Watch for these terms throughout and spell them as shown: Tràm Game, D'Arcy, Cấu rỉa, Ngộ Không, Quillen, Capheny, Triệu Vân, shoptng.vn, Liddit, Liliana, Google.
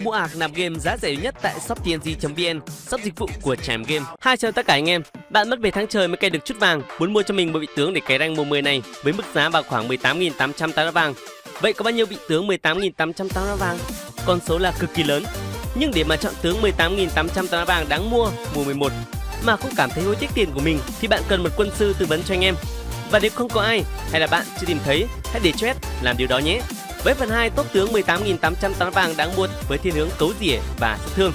Mua ạc nạp game giá rẻ nhất tại shoptng.vn, shop dịch vụ của Tràm Game. Hai chào tất cả anh em. Bạn mất về tháng trời mới cày được chút vàng, muốn mua cho mình một vị tướng để cày rank mùa 10 này với mức giá vào khoảng 18.880 vàng. Vậy có bao nhiêu vị tướng 18.880 vàng? Con số là cực kỳ lớn. Nhưng để mà chọn tướng 18.880 vàng đáng mua mùa 11 mà không cảm thấy hối tiếc tiền của mình thì bạn cần một quân sư tư vấn cho anh em. Và nếu không có ai hay là bạn chưa tìm thấy, hãy để Chat làm điều đó nhé. Với phần 2, top tướng 18.880 vàng đáng mua với thiên hướng cấu rỉa và sát thương.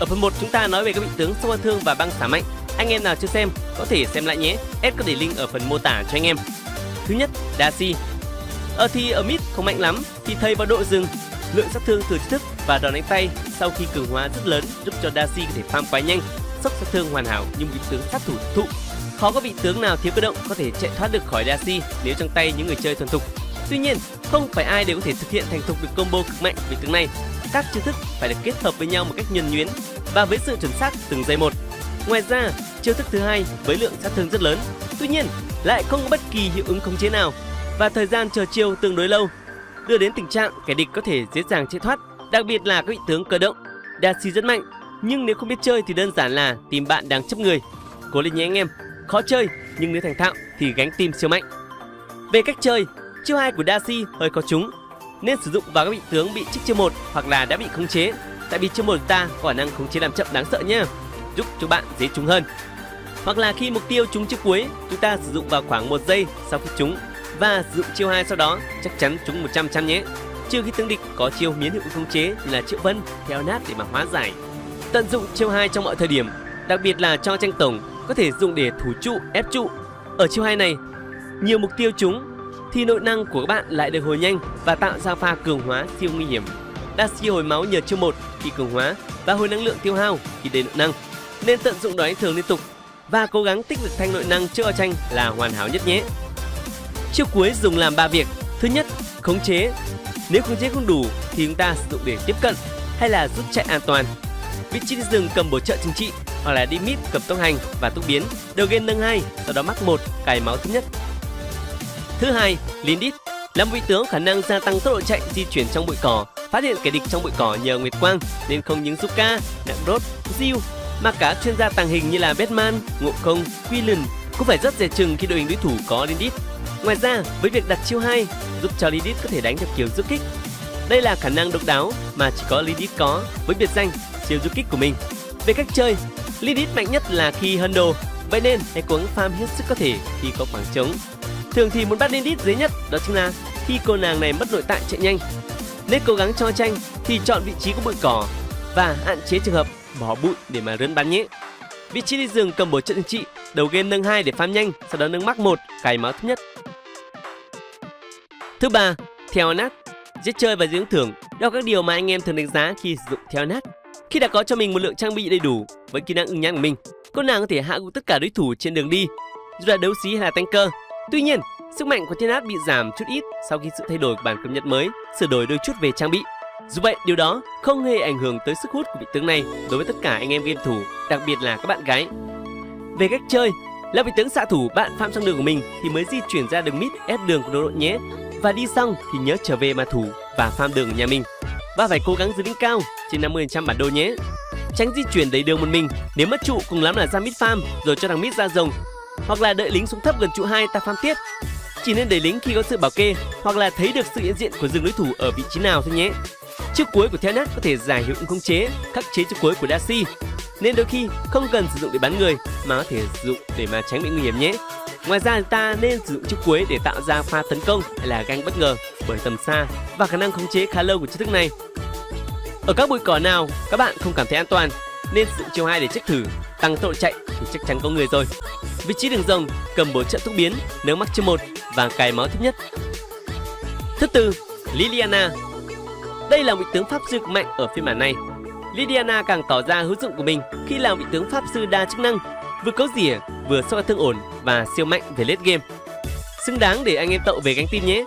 Ở phần 1 chúng ta nói về các vị tướng sâu sát thương và băng xả mạnh. Anh em nào chưa xem có thể xem lại nhé. Ad có để link ở phần mô tả cho anh em. Thứ nhất, D'Arcy. Ở mid không mạnh lắm thì thầy vào độ rừng. Lượng sát thương từ chiếc thức và đòn đánh tay sau khi cường hóa rất lớn, giúp cho D'Arcy có thể farm quá nhanh, sốc sát thương hoàn hảo như một vị tướng sát thủ thụ. Khó có vị tướng nào thiếu cơ động có thể chạy thoát được khỏi D'Arcy nếu trong tay những người chơi thuần thục. Tuy nhiên, không phải ai đều có thể thực hiện thành thục được combo cực mạnh vị tướng này. Các chiêu thức phải được kết hợp với nhau một cách nhuần nhuyễn và với sự chuẩn xác từng giây một. Ngoài ra, chiêu thức thứ hai với lượng sát thương rất lớn, tuy nhiên lại không có bất kỳ hiệu ứng khống chế nào và thời gian chờ chiêu tương đối lâu, đưa đến tình trạng kẻ địch có thể dễ dàng chạy thoát, đặc biệt là các vị tướng cơ động. D'Arcy rất mạnh, nhưng nếu không biết chơi thì đơn giản là tìm bạn đang chấp người. Cố lên nhé anh em, khó chơi nhưng nếu thành thạo thì gánh team siêu mạnh. Về cách chơi, chiêu 2 của D'Arcy hơi khó trúng, nên sử dụng vào các vị tướng bị trích chiêu 1 hoặc là đã bị khống chế, tại vì chiêu 1 ta có khả năng khống chế làm chậm đáng sợ nhé, giúp cho bạn dễ trúng hơn. Hoặc là khi mục tiêu trúng chiêu cuối, chúng ta sử dụng vào khoảng 1 giây sau khi trúng và sử dụng chiêu 2 sau đó, chắc chắn trúng 100% nhé, trừ khi tướng địch có chiêu miễn hiệu khống chế như là triệu vân, theo nát để mà hóa giải. Tận dụng chiêu 2 trong mọi thời điểm, đặc biệt là cho tranh tổng, có thể dùng để thủ trụ, ép trụ. Ở chiêu 2 này, nhiều mục tiêu trúng thì nội năng của các bạn lại được hồi nhanh và tạo ra pha cường hóa siêu nguy hiểm. D'Arcy hồi máu nhờ chiêu 1 khi cường hóa và hồi năng lượng tiêu hao khi đầy nội năng, nên tận dụng đói thường liên tục và cố gắng tích được thanh nội năng trước ao tranh là hoàn hảo nhất nhé. Chiêu cuối dùng làm 3 việc. Thứ nhất, khống chế. Nếu khống chế không đủ thì chúng ta sử dụng để tiếp cận hay là rút chạy an toàn. Vị trí đi rừng cầm bổ trợ chính trị hoặc là đi mid cầm tốc hành và tốc biến, đầu game nâng 2, sau đó mắc 1 cài máu thứ nhất. Thứ hai, Liddit là một vị tướng khả năng gia tăng tốc độ chạy di chuyển trong bụi cỏ, phát hiện kẻ địch trong bụi cỏ nhờ nguyệt quang, nên không những giúp ca, nặng đốt, diêu mà cả chuyên gia tàng hình như là Batman, Ngộ Không, Quillen cũng phải rất dè chừng khi đội hình đối thủ có Liddit. Ngoài ra, với việc đặt chiêu 2 giúp cho Liddit có thể đánh theo kiểu du kích. Đây là khả năng độc đáo mà chỉ có Liddit có với biệt danh chiêu du kích của mình. Về cách chơi, Liddit mạnh nhất là khi hân đồ, vậy nên hãy cố gắng farm hết sức có thể khi có khoảng trống. Thường thì muốn bắt Liddit dễ nhất đó chính là khi cô nàng này mất nội tại chạy nhanh. Nếu cố gắng cho tranh thì chọn vị trí của bụi cỏ và hạn chế trường hợp bỏ bụi để mà rớn bắn nhé. Vị trí đi rừng cầm bổ trợ chính trị, đầu game nâng 2 để farm nhanh, sau đó nâng mắc 1 cài máu thứ nhất. Thứ ba, theo nát. Giết chơi và dưỡng thưởng đó là các điều mà anh em thường đánh giá khi sử dụng theo nát. Khi đã có cho mình một lượng trang bị đầy đủ với kỹ năng ứng nhãn của mình, cô nàng có thể hạ gục tất cả đối thủ trên đường đi, dù là đấu sĩ hay là tanker. Tuy nhiên, sức mạnh của Thiên Nát bị giảm chút ít sau khi sự thay đổi của bản cập nhật mới sửa đổi đôi chút về trang bị. Dù vậy, điều đó không hề ảnh hưởng tới sức hút của vị tướng này đối với tất cả anh em game thủ, đặc biệt là các bạn gái. Về cách chơi, là vị tướng xạ thủ bạn phạm trong đường của mình thì mới di chuyển ra đường mid ép đường của đội nhé. Và đi xong thì nhớ trở về mà thủ và farm đường của nhà mình. Và phải cố gắng giữ đỉnh cao trên 50% bản đồ nhé. Tránh di chuyển đầy đường một mình, nếu mất trụ cùng lắm là ra mid farm rồi cho thằng mid ra rồng, hoặc là đợi lính xuống thấp gần trụ 2 ta farm tiếp. Chỉ nên đẩy lính khi có sự bảo kê hoặc là thấy được sự hiện diện của rừng đối thủ ở vị trí nào thôi nhé. Chiêu cuối của Theo Nát có thể giải hiệu ứng khống chế, khắc chế chiêu cuối của D'Arcy, nên đôi khi không cần sử dụng để bắn người mà có thể sử dụng để mà tránh bị nguy hiểm nhé. Ngoài ra, ta nên sử dụng chiêu cuối để tạo ra pha tấn công hay là gank bất ngờ bởi tầm xa và khả năng khống chế khá lâu của chiêu thức này. Ở các bụi cỏ nào các bạn không cảm thấy an toàn nên sử dụng chiêu 2 để check thử, tăng tốc độ chạy thì chắc chắn có người rồi. Vị trí đường rồng cầm bổ trợ thuốc biến, nâng mắc chiêu 1 và cài máu thấp nhất. Thứ tư, Liliana. Đây là vị tướng pháp sư mạnh ở phiên bản này. Liliana càng tỏ ra hữu dụng của mình khi làm vị tướng pháp sư đa chức năng, vừa cấu rỉa, vừa sát thương ổn và siêu mạnh về late game. Xứng đáng để anh em tậu về gánh team nhé.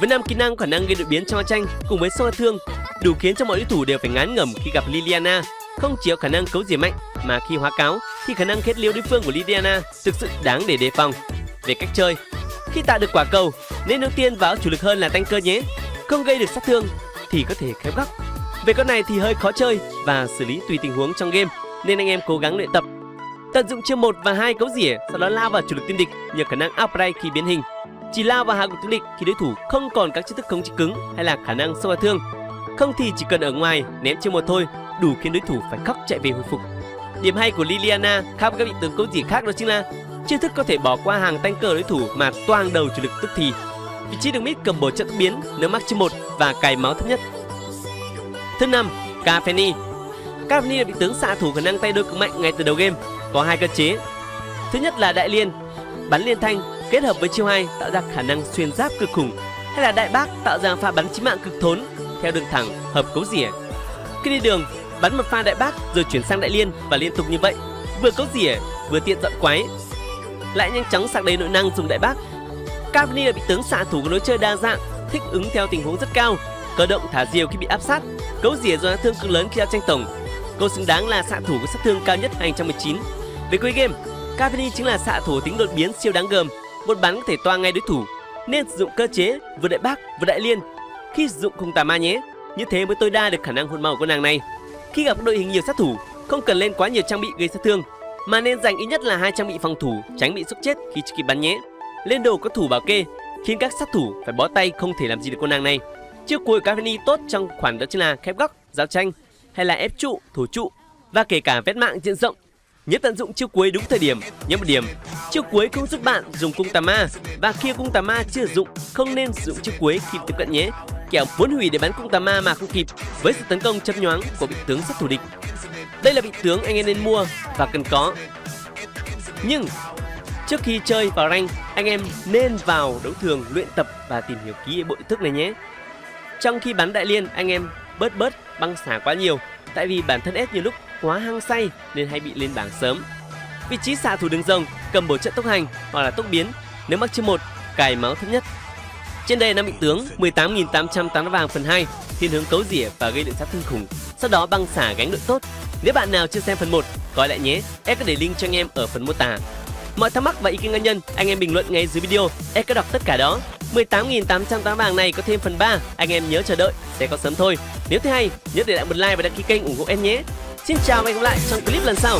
Với 5 kỹ năng khả năng gây đột biến cho tranh cùng với sát thương đủ khiến cho mọi đối thủ đều phải ngán ngẩm khi gặp Liliana. Không chỉ có khả năng cấu rỉa mạnh mà khi hóa cáo thì khả năng kết liễu đối phương của Liliana thực sự đáng để đề phòng. Về cách chơi, khi tạo được quả cầu nên ưu tiên vào chủ lực hơn là tanker nhé. Không gây được sát thương thì có thể khép góc. Về con này thì hơi khó chơi và xử lý tùy tình huống trong game, nên anh em cố gắng luyện tập. Tận dụng chiêu 1 và 2 cấu rỉa, sau đó lao vào chủ lực tiêm địch nhờ khả năng outplay khi biến hình. Chỉ lao vào hàng của tiêm địch khi đối thủ không còn các chiêu thức khống chế cứng hay là khả năng xông vào thương. Không thì chỉ cần ở ngoài ném chiêu 1 thôi, đủ khiến đối thủ phải khóc chạy về hồi phục. Điểm hay của Liliana khác với các vị tướng cấu rỉa khác đó chính là chiêu thức có thể bỏ qua hàng tank cờ đối thủ mà toang đầu chủ lực tức thì. Vị trí đường mid cầm bổ trợ tốc biến nếu mắc chiêu 1 và cài máu thấp nhất. Thứ 5, Capheny. Capheny là vị tướng xạ thủ khả năng tay đôi cực mạnh ngay từ đầu game, có hai cơ chế. Thứ nhất là đại liên, bắn liên thanh kết hợp với chiêu 2 tạo ra khả năng xuyên giáp cực khủng, hay là đại bác tạo ra pha bắn chí mạng cực thốn theo đường thẳng hợp cấu rỉa. Khi đi đường, bắn một pha đại bác rồi chuyển sang đại liên và liên tục như vậy, vừa cấu rỉa vừa tiện dọn quái, lại nhanh chóng sạc đầy nội năng dùng đại bác. Capheny là vị tướng xạ thủ có lối chơi đa dạng, thích ứng theo tình huống rất cao, cơ động thả diều khi bị áp sát, cấu rỉa do sát thương cực lớn khi giao tranh tổng. Cô xứng đáng là xạ thủ có sát thương cao nhất 2019. Về cuối game, Capheny chính là xạ thủ tính đột biến siêu đáng gờm, một bắn có thể toang ngay đối thủ, nên sử dụng cơ chế vừa đại bác vừa đại liên khi sử dụng khung tà ma nhé. Như thế mới tối đa được khả năng hồn màu của nàng này. Khi gặp đội hình nhiều sát thủ, không cần lên quá nhiều trang bị gây sát thương, mà nên dành ít nhất là 2 trang bị phòng thủ, tránh bị xúc chết khi chưa kịp bắn nhé. Lên đồ có thủ bảo kê khiến các sát thủ phải bó tay, không thể làm gì được cô nàng này. Chiêu cuối của Capheny tốt trong khoản đó chính là khép góc, giao tranh hay là ép trụ, thủ trụ và kể cả vét mạng diện rộng. Nhớ tận dụng chiêu cuối đúng thời điểm nhé. Một điểm, chiêu cuối cũng giúp bạn dùng cung tà ma, và khi cung tà ma chưa dụng không nên sử dụng chiêu cuối khi tiếp cận nhé, kẻo muốn hủy để bắn cung tà ma mà không kịp với sự tấn công chớp nhoáng của vị tướng sát thủ địch. Đây là vị tướng anh em nên mua và cần có. Nhưng trước khi chơi vào rank, anh em nên vào đấu thường luyện tập và tìm hiểu kỹ bộ thức này nhé. Trong khi bắn đại liên, anh em bớt băng xả quá nhiều, tại vì bản thân S nhiều lúc quá hăng say nên hay bị lên bảng sớm. Vị trí xạ thủ đường rồng cầm bổ trợ tốc hành hoặc là tốc biến nếu mắc chiêu 1, cài máu thấp nhất. Trên đây là 5 vị tướng 18.880 vàng phần 2, thiên hướng cấu rỉa và gây lượng sát thương khủng, sau đó băng xả gánh đội tốt. Nếu bạn nào chưa xem phần 1 coi lại nhé, S có để link cho anh em ở phần mô tả. Mọi thắc mắc và ý kiến cá nhân anh em bình luận ngay dưới video, S có đọc tất cả đó. 18.880 vàng này có thêm phần 3, anh em nhớ chờ đợi, sẽ có sớm thôi. Nếu thấy hay, nhớ để lại một like và đăng ký kênh ủng hộ em nhé. Xin chào và hẹn gặp lại trong clip lần sau.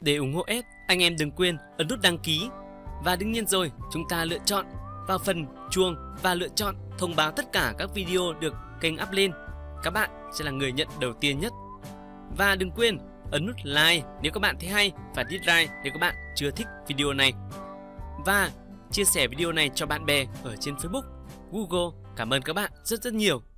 Để ủng hộ S, anh em đừng quên ấn nút đăng ký. Và đương nhiên rồi, chúng ta lựa chọn vào phần chuông và lựa chọn thông báo tất cả các video được kênh up lên. Các bạn sẽ là người nhận đầu tiên nhất. Và đừng quên ấn nút like nếu các bạn thấy hay và dislike nếu các bạn chưa thích video này. Và chia sẻ video này cho bạn bè ở trên Facebook, Google. Cảm ơn các bạn rất nhiều.